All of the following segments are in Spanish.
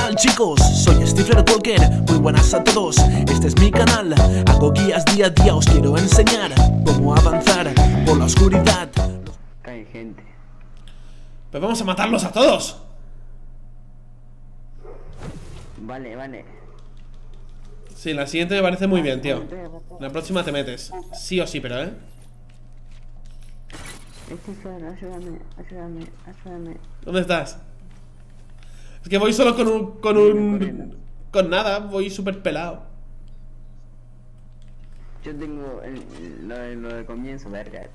tal chicos? Soy Stifler Walker, muy buenas a todos. Este es mi canal, hago guías día a día, os quiero enseñar cómo avanzar por la oscuridad. Hay gente. Pues vamos a matarlos a todos. Vale. Sí, la siguiente me parece muy bien, tío. La próxima te metes. Sí o sí, pero Estoy solo, ayúdame. ¿Dónde estás? Es que voy solo con nada, voy súper pelado. Yo tengo lo del comienzo, verga.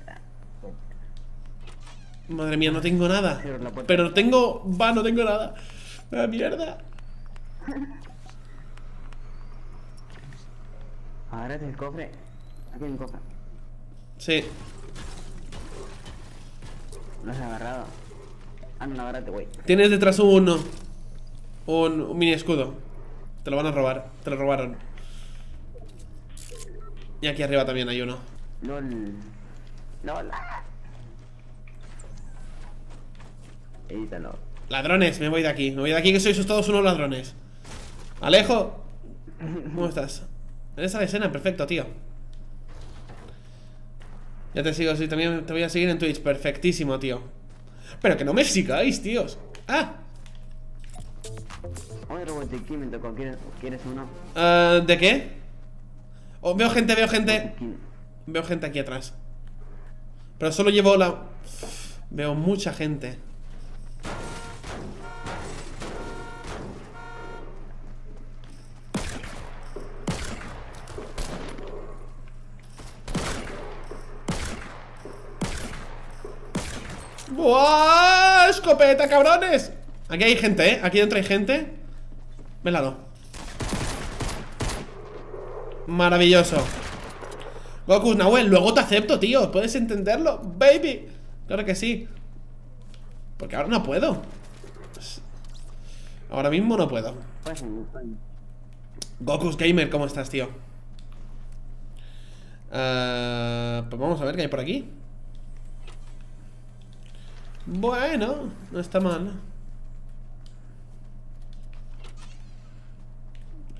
Madre mía, no tengo nada. Pero tengo... Va, no tengo nada. La mierda. Ahora es el cofre. Aquí hay un cofre. Sí. Lo has agarrado. Ah, no, ahora te voy. Tienes detrás un mini escudo. Te lo van a robar. Te lo robaron. Y aquí arriba también hay uno. LOL. Edítalo. Ladrones, me voy de aquí. Me voy de aquí, que sois todos unos ladrones. Alejo, ¿cómo estás? Eres a la escena, perfecto, tío. Ya te sigo, sí, también te voy a seguir en Twitch. Perfectísimo, tío. Pero que no me sigáis, tíos. ¡Ah! ¿Quieres uno? ¿De qué? Oh, veo gente. Veo gente aquí atrás. Pero solo llevo la... Veo mucha gente. ¡Buah! ¡Escopeta, cabrones! Aquí hay gente, ¿eh? Aquí dentro hay gente. Velado. Maravilloso. Goku, Nahuel, luego te acepto, tío. ¿Puedes entenderlo? ¡Baby! Claro que sí. Porque ahora no puedo. Ahora mismo no puedo. Goku Gamer, ¿cómo estás, tío? Pues vamos a ver qué hay por aquí. Bueno, no está mal.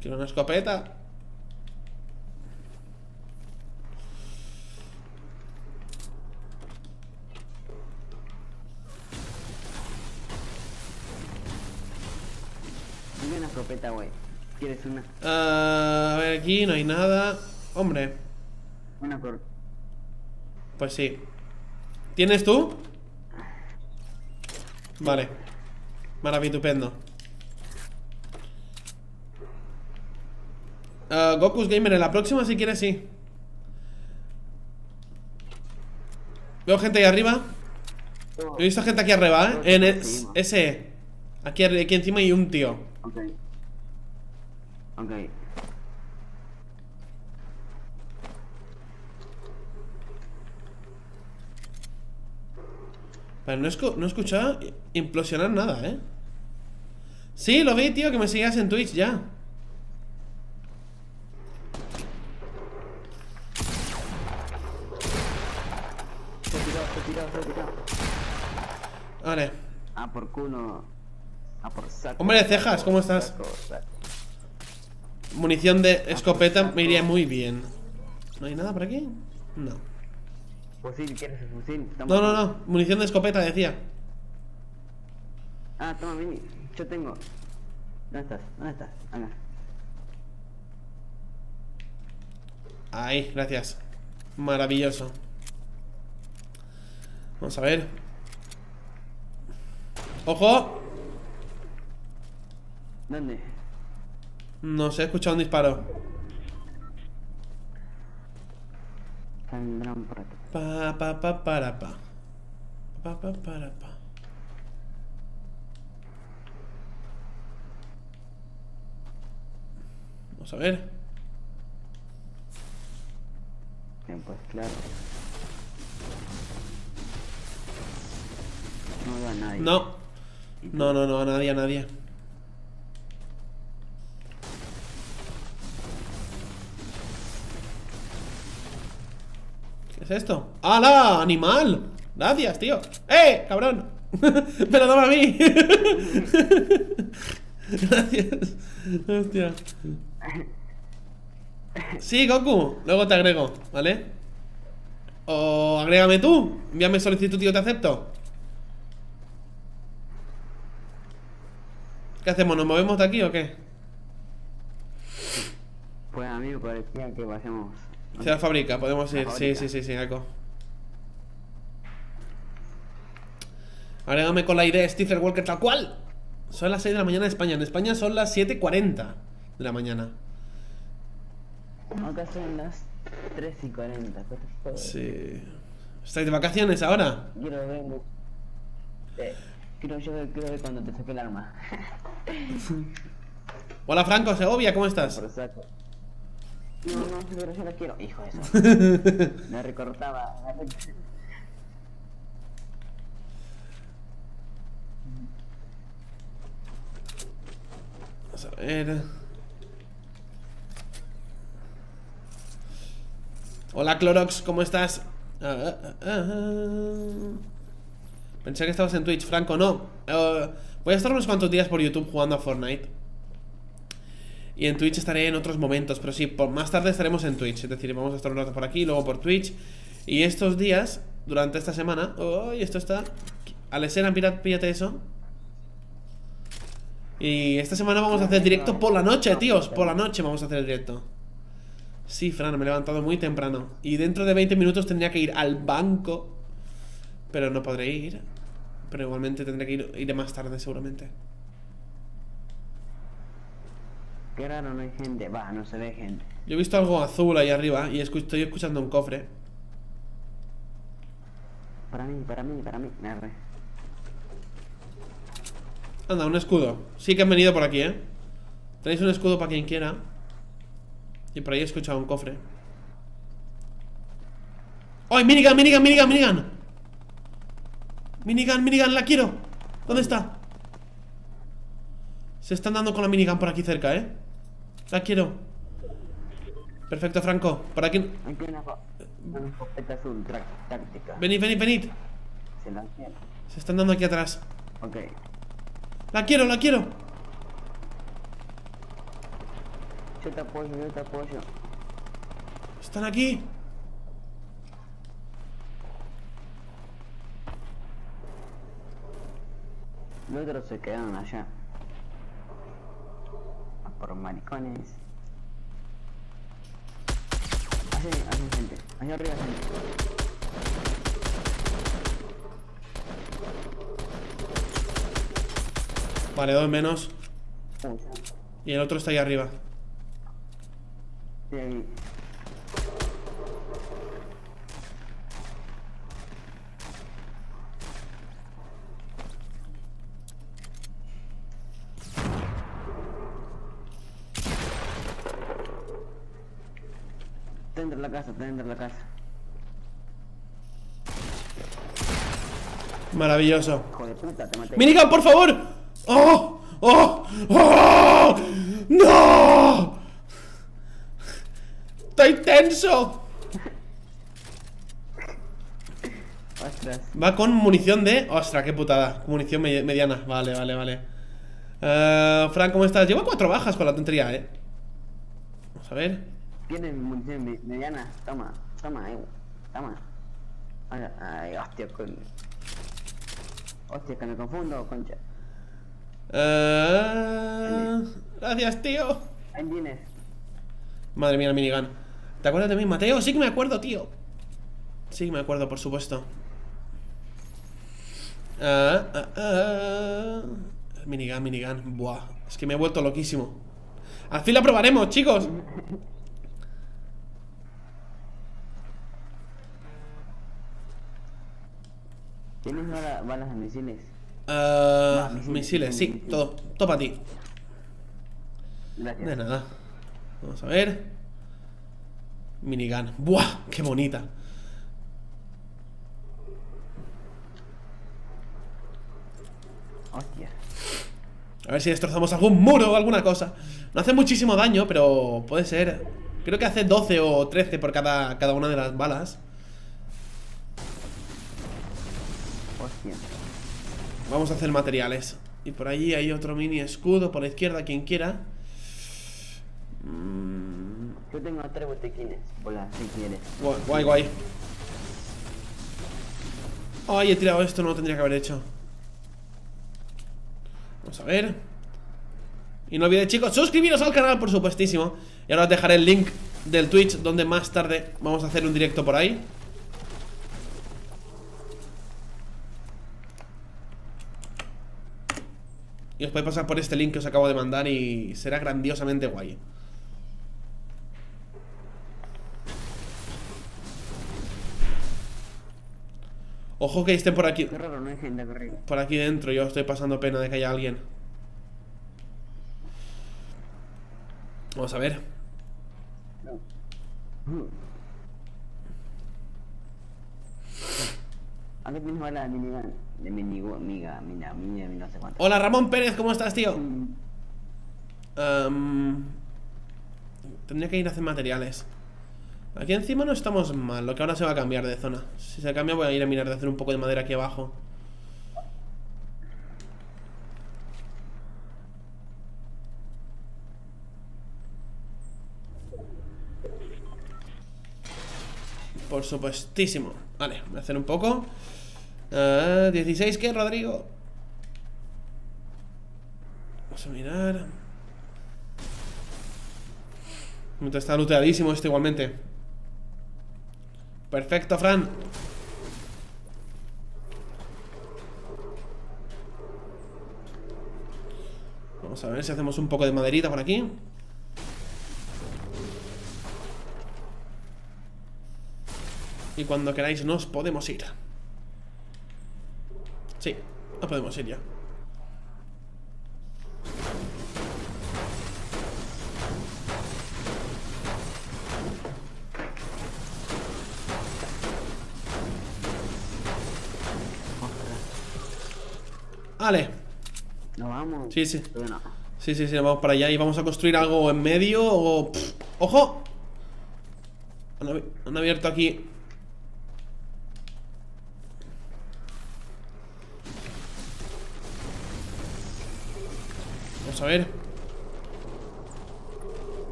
Quiero una escopeta. Dime una escopeta, güey. ¿Quieres una? A ver, aquí no hay nada. Hombre. Una por... Pues sí. ¿Tienes tú? Vale, maravitupendo. Gokus Gamer, en la próxima si quieres sí. Veo gente ahí arriba. He visto gente aquí arriba, ¿eh? En ese aquí encima hay un tío. Ok. Vale, no he escuchado implosionar nada, ¿eh? Sí, lo vi, tío, que me sigas en Twitch ya. Te he tirado. Vale. Ah, por culo. Ah, por saco. Hombre de cejas, ¿cómo estás? Saco. Munición de escopeta me iría muy bien. ¿No hay nada por aquí? No. Fusil, ¿quieres el fusil? Toma. No, munición de escopeta, decía. Ah, toma, Vini, yo tengo. ¿Dónde estás? Anda. Ahí, gracias. Maravilloso. Vamos a ver. ¡Ojo! ¿Dónde? No sé, he escuchado un disparo. Tendrán por aquí. Pa. Vamos a ver. Bien, pues claro. No veo a nadie. No, a nadie. ¿Qué es esto? ¡Hala! ¡Animal! Gracias, tío. ¡Eh! ¡Cabrón! ¡Me lo daba a mí! Gracias. Hostia. Sí, Goku. Luego te agrego, ¿vale? O agrégame tú. Envíame solicitud y yo te acepto. ¿Qué hacemos? ¿Nos movemos de aquí o qué? Pues a mí me parecía que pasemos. Se la fabrica, podemos ir. Sí, sí, sí, sí, Gaco. Agrégame con la idea Stephen Walker tal cual. Son las 6 de la mañana en España. En España son las 7:40 de la mañana. Acá son las 3:40. Sí. ¿Estáis de vacaciones ahora? Quiero ver. Quiero ver cuando te saque el arma. Hola, Franco Segovia, ¿cómo estás? No, no, pero yo la quiero. Hijo de eso. Me recortaba. Vamos a ver. Hola, Clorox, ¿cómo estás? Pensé que estabas en Twitch, Franco, no. Voy a estar unos cuantos días por YouTube jugando a Fortnite. Y en Twitch estaré en otros momentos, pero sí, por más tarde estaremos en Twitch. Es decir, vamos a estar un rato por aquí, luego por Twitch. Y estos días, durante esta semana... ¡Oh! Y esto está... Alesena, píllate eso. Y esta semana vamos a hacer directo por la noche, tíos. Por la noche vamos a hacer el directo. Sí, Fran, me he levantado muy temprano. Y dentro de 20 minutos tendría que ir al banco, pero no podré ir. Pero igualmente tendré que ir más tarde, seguramente. Qué raro, no hay gente. Va, no se ve gente. Yo he visto algo azul ahí arriba y estoy escuchando un cofre. Para mí. Arre. Anda, un escudo. Sí que han venido por aquí, ¿eh? Tenéis un escudo para quien quiera. Y por ahí he escuchado un cofre. ¡Ay, minigun! Minigun, la quiero. ¿Dónde está? Se están dando con la minigun por aquí cerca, ¿eh? La quiero. Perfecto, Franco. Por aquí. Aquí una escopeta azul táctica. Venid. Se están dando aquí atrás. Ok. La quiero. Yo te apoyo. Están aquí. Los otros se quedaron allá. Por maricones. Allá gente. Allá arriba gente. Vale, 2 menos. Y el otro está ahí arriba. Sí, ahí. Está dentro de la casa. Maravilloso. Joder, puta, te maté. ¡Minigun, por favor! ¡Oh! ¡Oh! ¡Oh! ¡No! ¡Estoy tenso! Ostras. Va con munición de... ¡Ostras, qué putada! Munición mediana. Vale. Frank, ¿cómo estás? Llevo 4 bajas con la tontería, ¿eh? Vamos a ver. Tienen munición mediana. Toma. Ay, hostia, coño. Hostia, que me confundo, concha. Gracias, tío. Madre mía, el minigun. ¿Te acuerdas de mí, Mateo? Sí que me acuerdo, tío. Sí que me acuerdo, por supuesto. Minigun. Buah, es que me he vuelto loquísimo. Al fin la probaremos, chicos. ¿Tienes balas de misiles? Misiles, sí. Todo para ti. Gracias. De nada. Vamos a ver. Minigun. ¡Buah! ¡Qué bonita! Hostia. A ver si destrozamos algún muro o alguna cosa. No hace muchísimo daño, pero puede ser. Creo que hace 12 o 13 por cada una de las balas. Hostia. Vamos a hacer materiales. Y por allí hay otro mini escudo por la izquierda, quien quiera. Yo tengo 3 botiquines. Hola, si quieres. Guay, guay. Ay, he tirado esto, no lo tendría que haber hecho. Vamos a ver. Y no olvidéis, chicos, suscribiros al canal, por supuestísimo. Y ahora os dejaré el link del Twitch, donde más tarde vamos a hacer un directo por ahí. Y os podéis pasar por este link que os acabo de mandar y será grandiosamente guay. Ojo que estén por aquí. Qué raro, no hay gente corriendo. Por aquí dentro, yo estoy pasando pena de que haya alguien. Vamos a ver. Hola Ramón Pérez, ¿cómo estás, tío? Tendría que ir a hacer materiales. Aquí encima no estamos mal, lo que ahora se va a cambiar de zona. Si se cambia voy a ir a mirar de hacer un poco de madera aquí abajo. Por supuestísimo. Vale, voy a hacer un poco. 16, ¿qué, Rodrigo? Vamos a mirar. Está looteadísimo esto igualmente. Perfecto, Fran. Vamos a ver si hacemos un poco de maderita por aquí. Y cuando queráis nos podemos ir. Sí, nos podemos ir ya. Vale. Nos vamos. Sí, sí. Bueno. Sí, nos vamos para allá y vamos a construir algo en medio o... ¡Ojo! Han abierto aquí. Vamos a ver.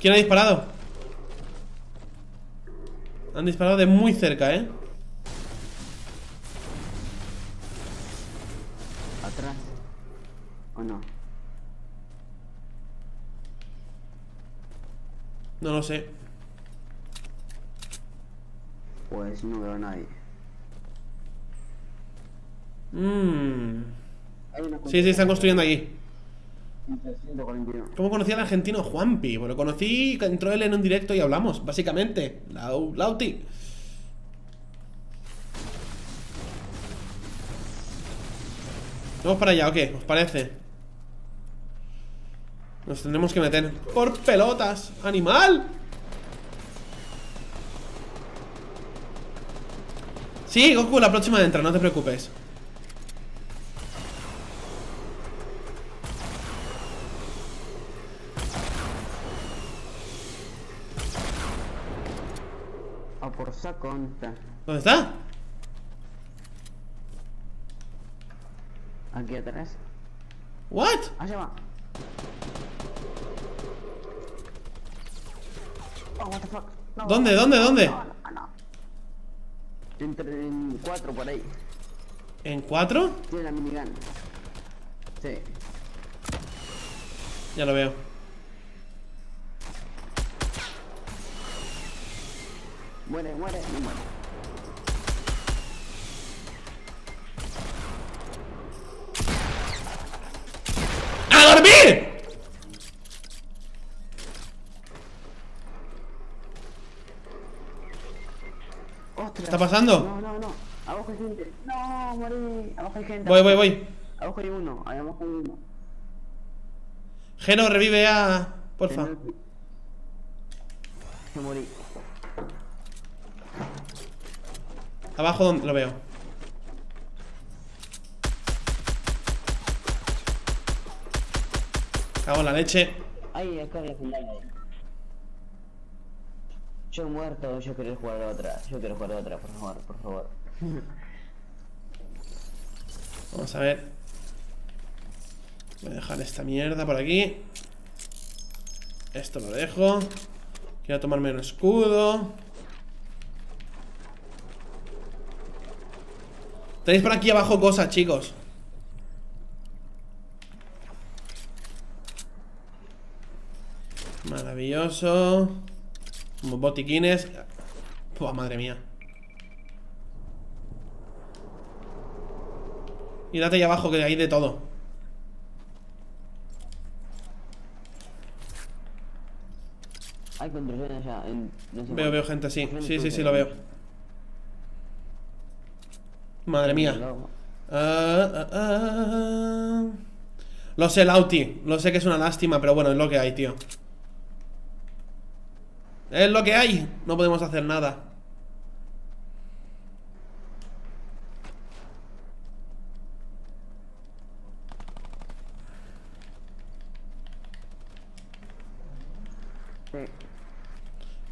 ¿Quién ha disparado? Han disparado de muy cerca, ¿eh? ¿Atrás? ¿O no? No lo sé. Pues no veo a nadie. Sí, están construyendo allí. ¿Cómo conocí al argentino Juanpi? Bueno, conocí, entró él en un directo y hablamos, básicamente. Lauti. ¿Vamos para allá o qué? ¿Os parece? Nos tendremos que meter por pelotas, animal. Sí, Goku, la próxima entra, no te preocupes. A por saconta. ¿Dónde está? Aquí atrás. What? Allá va. Oh, what the fuck. No, ¿Dónde? No. Entre en 4 por ahí. ¿En 4? Tiene la minigun. Sí. Ya lo veo. Muere, no muere. ¡A dormir! ¡Ostras! ¿Qué está pasando? No. Abajo hay gente. No, morí. Abajo hay gente. Voy. Abajo hay uno. Ahí abajo hay uno. Geno, revive a... Porfa. Me morí. Abajo donde lo veo. Cago en la leche. Ay, acá había final. Yo he muerto, yo quiero jugar a otra. Por favor. Vamos a ver. Voy a dejar esta mierda por aquí. Esto lo dejo. Quiero tomarme un escudo. Tenéis por aquí abajo cosas, chicos. Maravilloso. Como botiquines. Pua, madre mía. Y date ahí abajo, que hay de todo. Hay construcciones ya. Veo gente así. Sí, lo veo. Madre mía. Lo sé, Lauti. Lo sé que es una lástima, pero bueno, es lo que hay, tío. Es lo que hay. No podemos hacer nada.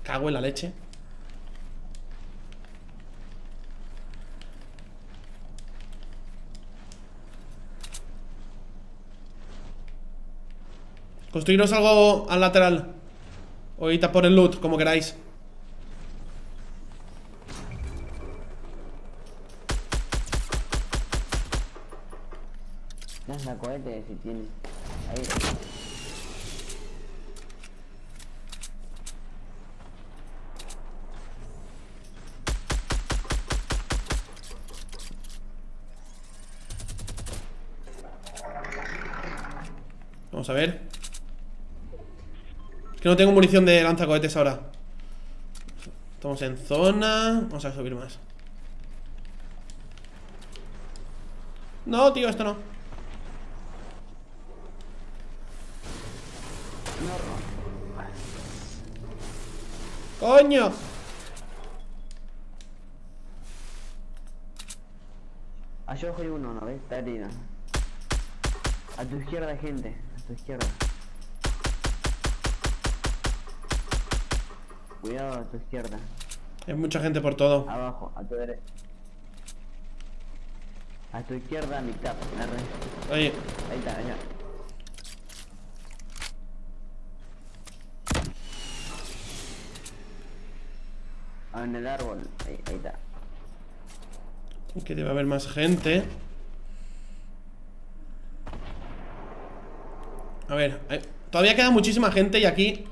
Cago en la leche. Construiros algo al lateral. Ahorita por el loot, como queráis. Lanza cohetes si tienes. Ahí. Vamos a ver. Que no tengo munición de lanzacohetes ahora. Estamos en zona. Vamos a subir más. No, tío, esto no. ¡Coño! Allá abajo hay uno, ¿no ves? Está herida. A tu izquierda hay gente. A tu izquierda. Cuidado a tu izquierda. Hay mucha gente por todo. Abajo, a tu derecha. A tu izquierda, mitad. Oye. Ahí está, allá. Ah, en el árbol. Ahí está. Que debe haber más gente. A ver, todavía queda muchísima gente y aquí...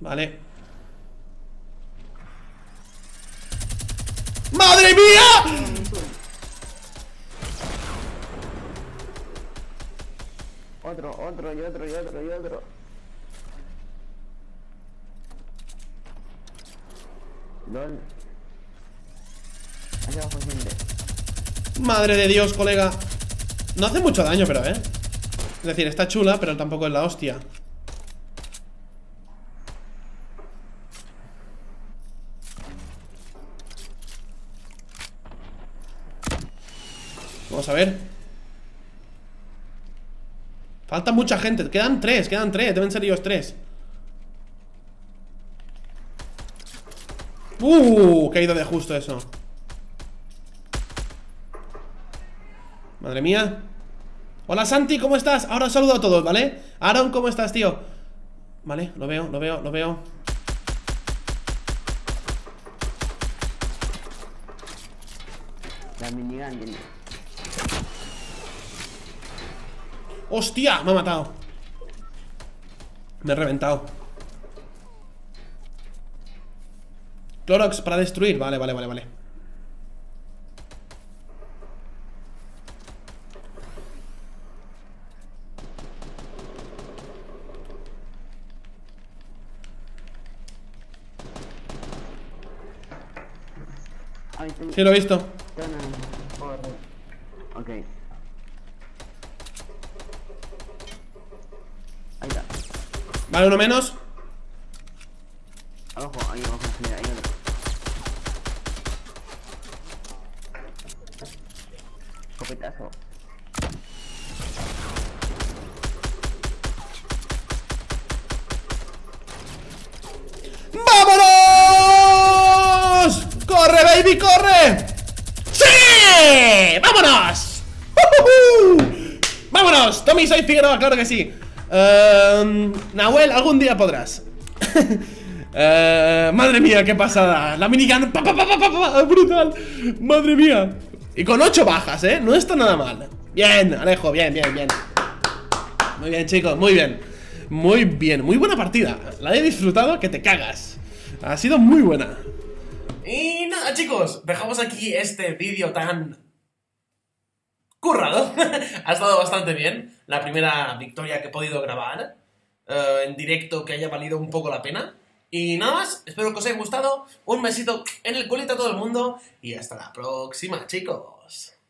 Vale. ¡Madre mía! Otro. LOL. Allá abajo hay gente. Madre de Dios, colega. No hace mucho daño, pero, ¿eh? Es decir, está chula, pero tampoco es la hostia. Vamos a ver. Falta mucha gente. Quedan tres. Deben ser ellos tres. Que ha ido de justo eso. Madre mía. Hola, Santi, ¿cómo estás? Ahora os saludo a todos, ¿vale? Aaron, ¿cómo estás, tío? Vale, lo veo. La minigun, tío. ¡Hostia! Me ha matado. Me he reventado. Clorox para destruir. Vale. Sí, lo he visto. Ok. Vale, uno menos. Abajo, ahí otro. escopetazo. ¡Vámonos! ¡Corre, baby, corre! ¡Sí! ¡Vámonos! ¡Vámonos! Tommy, soy Figueroa, claro que sí. Nahuel, algún día podrás. Madre mía, qué pasada. La minigun, brutal. Madre mía. Y con 8 bajas, ¿eh? No está nada mal. Bien, Alejo, bien, bien, bien. Muy bien, chicos, muy bien. Muy bien, muy buena partida. La he disfrutado que te cagas. Ha sido muy buena. Y nada, chicos, dejamos aquí este vídeo tan... currado. Ha estado bastante bien. La primera victoria que he podido grabar en directo, que haya valido un poco la pena. Y nada más, espero que os haya gustado. Un besito en el culito a todo el mundo. Y hasta la próxima, chicos.